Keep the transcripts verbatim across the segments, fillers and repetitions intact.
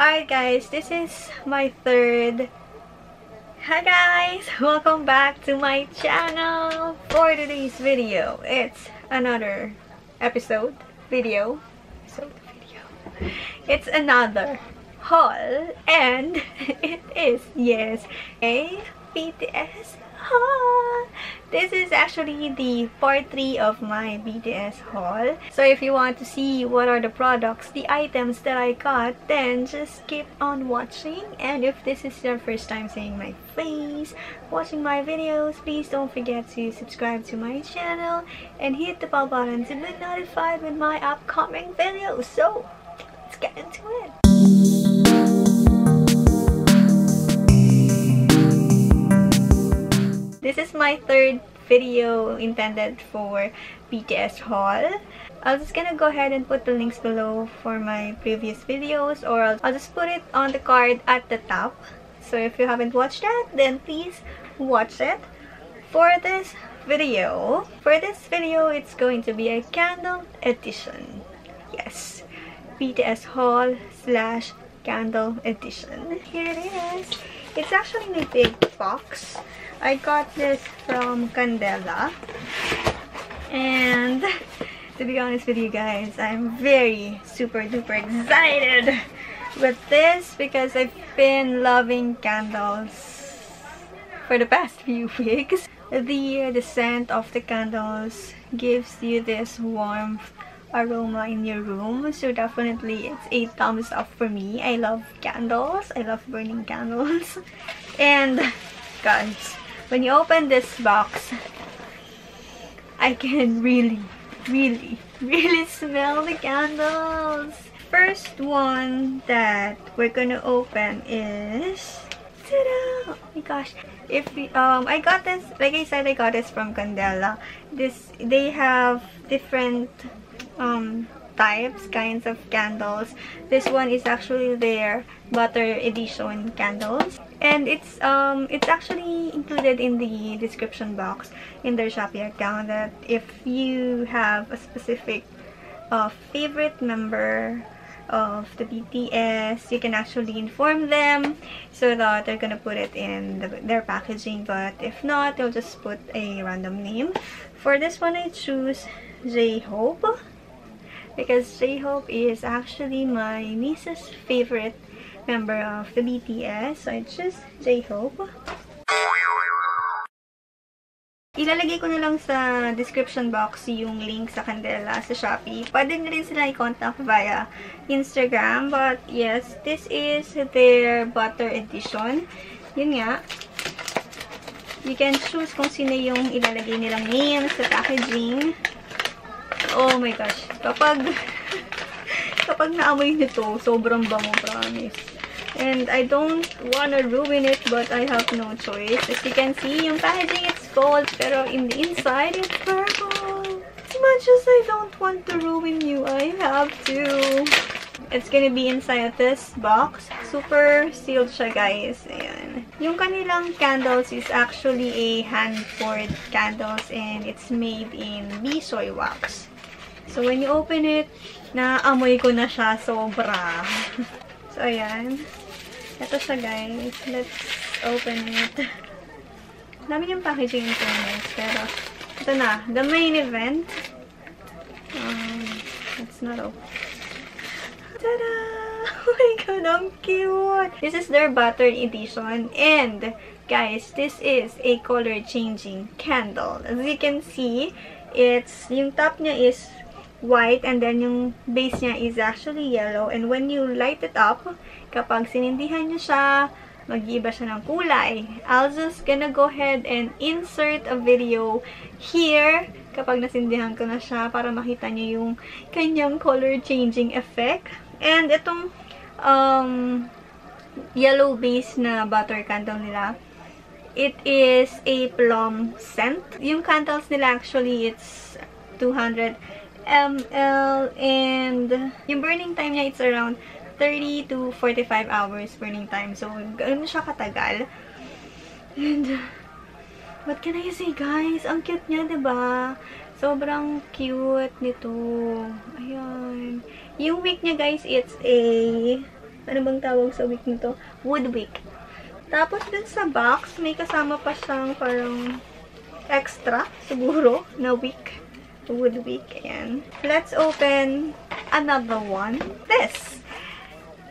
Alright guys, this is my third. Hi guys! Welcome back to my channel! For today's video, it's another episode, video, episode, video. It's another haul and it is, yes, a B T S haul! This is actually the part three of my B T S haul. So if you want to see what are the products, the items that I got, then just keep on watching. And if this is your first time seeing my face, watching my videos, please don't forget to subscribe to my channel and hit the bell button to be notified with my upcoming videos. So let's get into it! This is my third video intended for B T S haul. I'm just gonna go ahead and put the links below for my previous videos, or I'll, I'll just put it on the card at the top. So if you haven't watched that, then please watch it. For this video, for this video, it's going to be a candle edition. Yes, B T S haul slash candle edition. Here it is. It's actually my big box. I got this from Candela, and to be honest with you guys, I'm very super duper excited with this because I've been loving candles for the past few weeks. The, the scent of the candles gives you this warmth aroma in your room, so definitely it's a thumbs up for me. I love candles. I love burning candles. And guys, when you open this box, I can really, really, really smell the candles. First one that we're gonna open is... Ta-da! Oh my gosh! If we, um, I got this. Like I said, I got this from Candela. This they have different um types, kinds of candles. This one is actually their butter edition candles, and it's um it's actually included in the description box in their Shopee account that if you have a specific uh, favorite member of the B T S, you can actually inform them so that they're gonna put it in the, their packaging. But if not, they'll just put a random name. For this one, I choose J-Hope, because J-Hope is actually my niece's favorite member of the B T S, so I choose J-Hope. Ilalagay ko na lang sa description box yung link sa Candela sa Shopee. Pwede na rin sila i-contact via Instagram, but yes, this is their butter edition. Yun nga. You can choose kung sino yung ilalagay nilang name sa packaging. Oh my gosh, kapag kapag naamoy nito, sobrang bango, promise. And I don't wanna ruin it, but I have no choice. As you can see, yung packaging, it's gold, pero in the inside, it's purple. As much as I don't want to ruin you, I have to. It's gonna be inside this box. Super sealed siya, guys. Ayan. Yung kanilang candles is actually a hand-poured candles, and it's made in Bishoy wax. So, when you open it, naamoy ko na siya sobra. So, ayan. Ito siya, guys. Let's open it. Dami yung packaging ito, guys. Pero, ito na. The main event. Um, it's not open. Ta-da! Oh my god, I'm cute! This is their butter edition. And, guys, this is a color-changing candle. As you can see, it's, yung top niya is white, and then yung base niya is actually yellow, and when you light it up, kapag sinindihan niyo siya, mag-iiba siya ng kulay. I'll just gonna go ahead and insert a video here kapag nasindihan ko na siya para makita niyo yung kanyang color changing effect. And itong um, yellow base na butter candle nila, it is a plum scent. Yung candles nila actually, it's two hundred M L, and yung burning time niya, it's around thirty to forty-five hours burning time. So, ganun siya katagal. And, what can I say, guys? Ang cute niya, diba? Sobrang cute nito. Ayan. Yung wick niya, guys, it's a ano bang tawag sa week nito? Wood week. Tapos dun sa box, may kasama pa siyang parang extra, siguro, na week. Wood week, ayan. Let's open another one. This!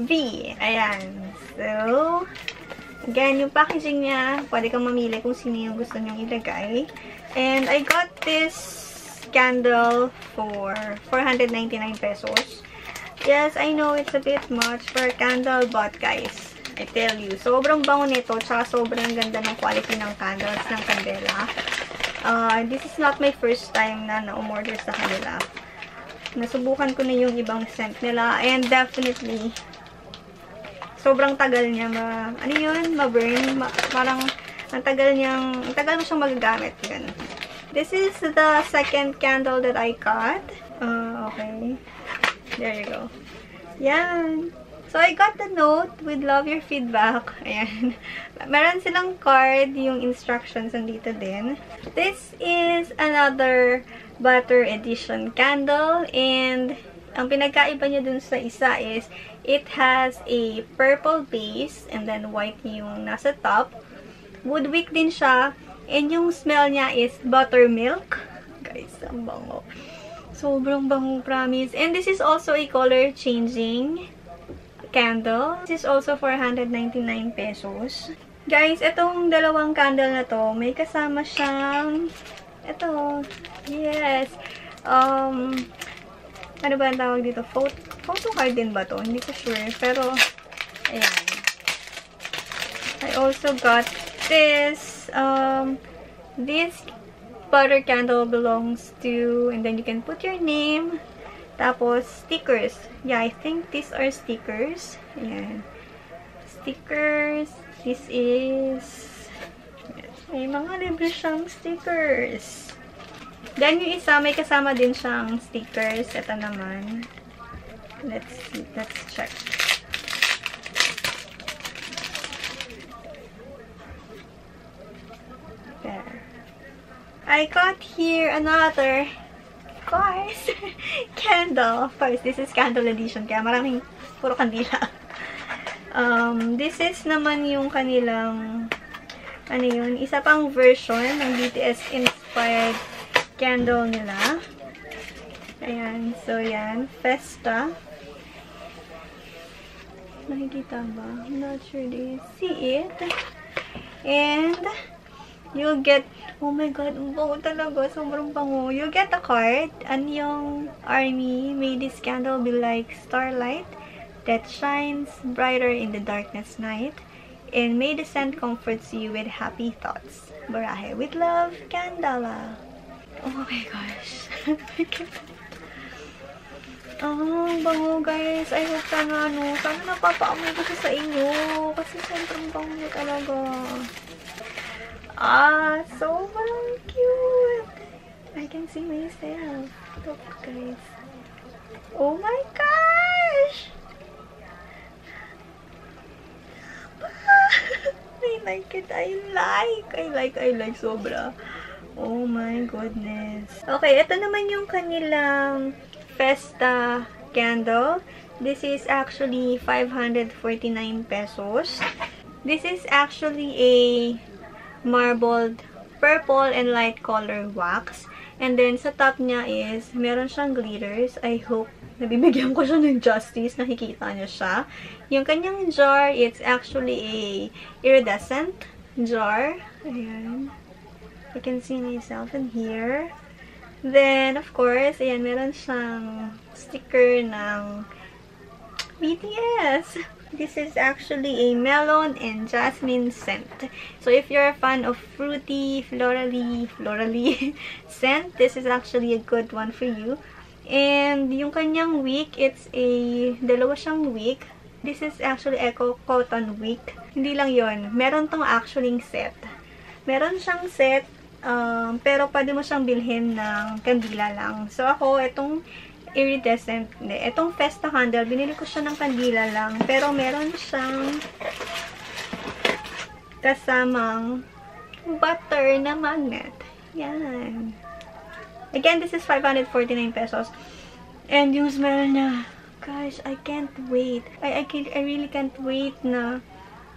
V. Ayan. So, again, yung packaging niya, pwede kang mamili kung sino yung gusto niyong ilagay. And I got this candle for four hundred ninety-nine pesos. Yes, I know it's a bit much for a candle, but guys, I tell you, sobrang bango nito, tsaka sobrang ganda ng quality ng candles ng Candela. Uh, this is not my first time na na-umorder sa kanila. Nasubukan ko na yung ibang scent nila, and definitely, sobrang tagal niya ma, ano yun, ma-burn, ma parang, ang tagal niyang, ang tagal mo siyang magagamit, yun. This is the second candle that I got. Uh, okay. There you go. Yan. So, I got the note with love your feedback. Ayan. Meron silang card, yung instructions nandito din. This is another butter edition candle. And, ang pinagkaiba niya dun sa isa is, it has a purple base and then white yung nasa top. Woodwick din siya. And yung smell niya is buttermilk. Guys, ang bango. Sobrang bango, promise. And this is also a color-changing candle. This is also four hundred ninety-nine pesos. Guys, itong dalawang candle na to, may kasama siyang... Ito. Yes. Um, ano ba ang tawag dito? Photo, photo card din ba to? Hindi ko sure. Pero, ayan. I also got this. Um, this butter candle belongs to, and then you can put your name. Tapos stickers. Yeah, I think these are stickers. Ayan. Stickers. This is, may mga libre siyang stickers. Then yung isa, may kasama din siyang stickers. Ito naman. Let's see. Let's check. I got here another, of course, candle. Of course, this is candle edition, kaya maraming puro kandila. Um, this is naman yung kanilang, ano yun, isa pang version ng B T S-inspired candle nila. Ayan, so yan, Festa. Nakikita ba? I'm not sure they see it. And... You'll get, oh my god, ang bango talaga, sobrang bango. You'll get a card, and yung army, may this candle be like starlight that shines brighter in the darkness night, and may the scent comforts you with happy thoughts. Barahe with love, Candela. Oh my gosh. Oh, bango guys. I hope sana, ano, sana napapaamoy ko sa inyo, kasi sobrang bango talaga. Ah, so cute! I can see myself. Look, guys. Oh my gosh! I like it. I like. I like. I like sobra. Oh my goodness. Okay, ito naman yung kanilang Festa candle. This is actually five hundred forty-nine pesos. This is actually a marbled purple and light color wax. And then, sa top niya is, meron siyang glitters. I hope nabibigyan ko siya ng justice. Nakikita niya siya. Yung kanyang jar, it's actually a iridescent jar. Ayan. I can see myself in here. Then, of course, ayan, meron siyang sticker ng B T S. This is actually a melon and jasmine scent. So if you're a fan of fruity, florally, florally scent, this is actually a good one for you. And yung kanyang wick, it's a dalawa siyang wick. This is actually eco cotton wick. Hindi lang yon. Meron tong actually set. Meron siyang set, um, pero pwede mo siyang bilhin ng kandila lang. So ako, itong iridescent. Itong Festa candle, binili ko siya ng kandila lang. Pero meron siyang kasamang butter na magnet. Yan. Again, this is five hundred forty-nine pesos. And yung smell niya, Guys, I can't wait. I, I, can't, I really can't wait na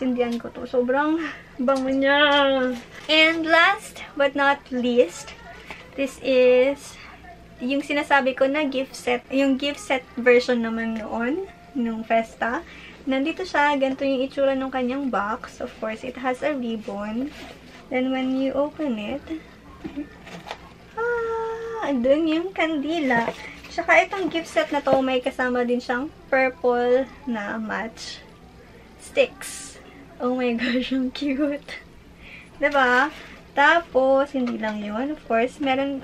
sindihan ko to. Sobrang bango niya. And last but not least, this is yung sinasabi ko na gift set. Yung gift set version naman noon, nung Festa. Nandito siya. Ganito yung itsura ng kanyang box. Of course, it has a ribbon. Then when you open it, ah, dun yung candela. Tsaka itong gift set na to, may kasama din siyang purple na match sticks. Oh my gosh, yung cute. Diba? Tapos, hindi lang yun. Of course, meron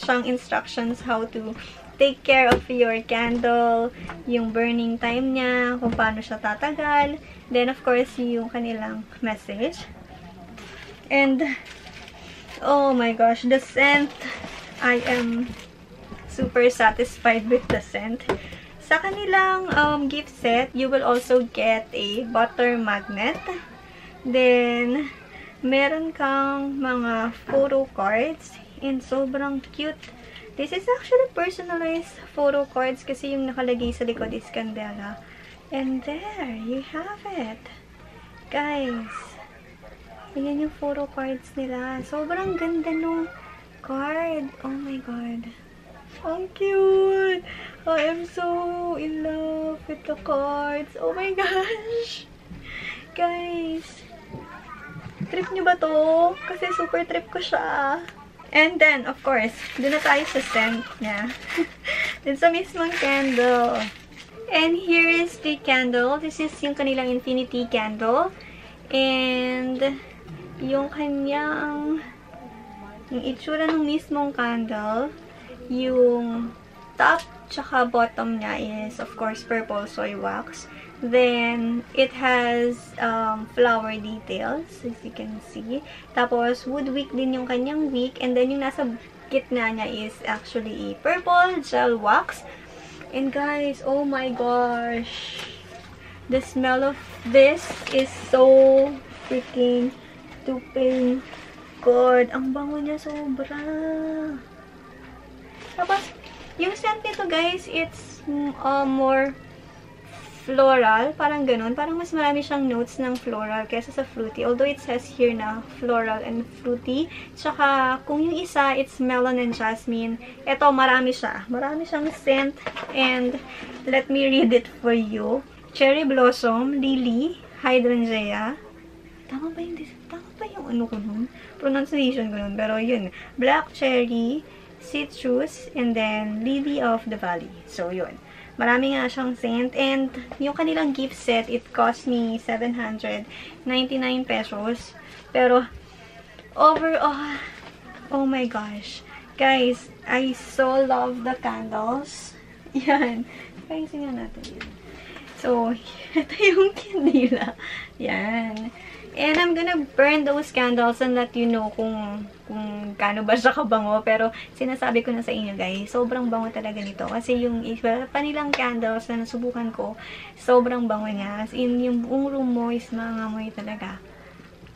siyang instructions how to take care of your candle, yung burning time niya, kung paano siya tatagal. Then, of course, yung kanilang message. And, oh my gosh, the scent, I am super satisfied with the scent. Sa kanilang um, gift set, you will also get a butter magnet. Then, meron kang mga photo cards. And sobrang cute. This is actually personalized photo cards kasi yung nakalagay sa likod is Candela. And there, you have it. Guys, ayan yung photo cards nila. Sobrang ganda nung card. Oh my God. How cute! I am so in love with the cards. Oh my gosh! Guys, trip nyo ba to? Kasi super trip ko siya. And then, of course, dun na tayo sa scent niya. Dun sa mismong candle. And here is the candle. This is yung kanilang infinity candle. And yung kanyang, yung itsura ng mismong candle, yung top tsaka bottom niya is, of course, purple soy wax. Then, it has um, flower details, as you can see. Tapos, woodwick din yung kanyang wick. And then, yung nasa gitna niya is actually a purple gel wax. And guys, oh my gosh! The smell of this is so freaking stupid. God, ang bango niya sobra. Tapos, yung scent nito guys, it's uh, more floral. Parang ganun. Parang mas marami siyang notes ng floral kaysa sa fruity. Although it says here na floral and fruity. Tsaka, kung yung isa, it's melon and jasmine. Eto, marami siya. Marami siyang scent. And, let me read it for you. Cherry blossom, lily, hydrangea. Tama ba yung, tama ba yung ano ko nun? Pronunciation ko nun. Pero yun. Black cherry, citrus, and then lily of the valley. So, yun. Marami nga siyang scent. And, yung kanilang gift set, it cost me seven hundred ninety-nine pesos. Pero, overall, oh my gosh. Guys, I so love the candles. Yan. Pahinsin nga natin yun. So, ito yung candela. Yan. And I'm gonna burn those candles and let you know kung kung kano ba siya kabango. Pero, sinasabi ko na sa inyo, guys, sobrang bango talaga nito. Kasi yung iba pa nilang candles na nasubukan ko, sobrang bango niya. As in, yung buong room mo is maangamoy talaga.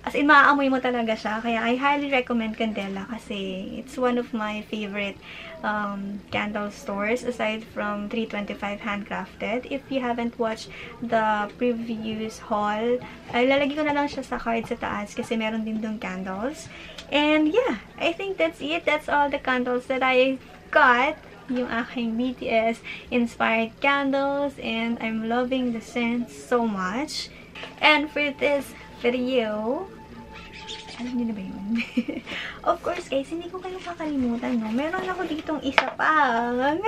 As in, maaamoy mo talaga siya. Kaya, I highly recommend Candela kasi it's one of my favorite um, candle stores aside from three twenty-five handcrafted. If you haven't watched the previous haul, ay, lalagay ko na lang siya sa card sa taas kasi meron din doon candles. And yeah, I think that's it. That's all the candles that I got. Yung aking B T S inspired candles and I'm loving the scent so much. And for this video, alam niyo na ba yun? Of course guys, hindi ko kayo kakalimutan, no? Meron ako ditong isa pang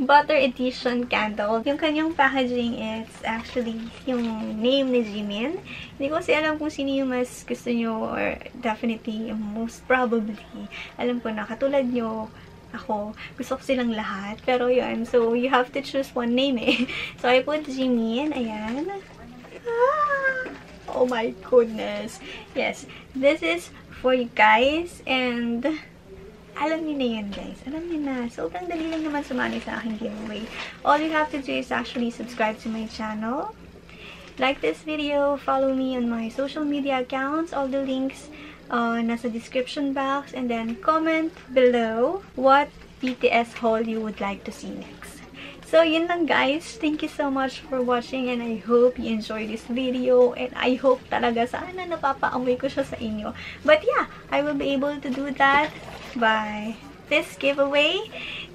butter edition candle. Yung kanyang packaging, it's actually yung name ni Jimin. Hindi ko kasi alam kung sino yung mas gusto nyo or definitely, most probably. Alam ko na, katulad nyo, ako, gusto ko silang lahat. Pero yun, so you have to choose one name eh. So I put Jimin, ayan. Ah! Oh my goodness. Yes, this is for you guys and alam niyo na yun guys. Alam niyo na. Sobrang dali lang naman sumali sa aking giveaway. All you have to do is actually subscribe to my channel. Like this video, follow me on my social media accounts. All the links uh, nasa description box and then comment below what B T S haul you would like to see next. So yun lang guys, thank you so much for watching and I hope you enjoyed this video and I hope talaga sana napapaamoy ko siya sa inyo. But yeah, I will be able to do that by this giveaway.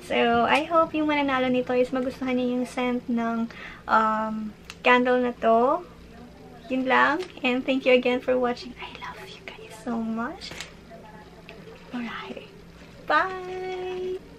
So I hope yung mananalo nito is magustuhan niyo yung scent ng um, candle na to. Yun lang, and thank you again for watching. I love you guys so much. Alright, bye!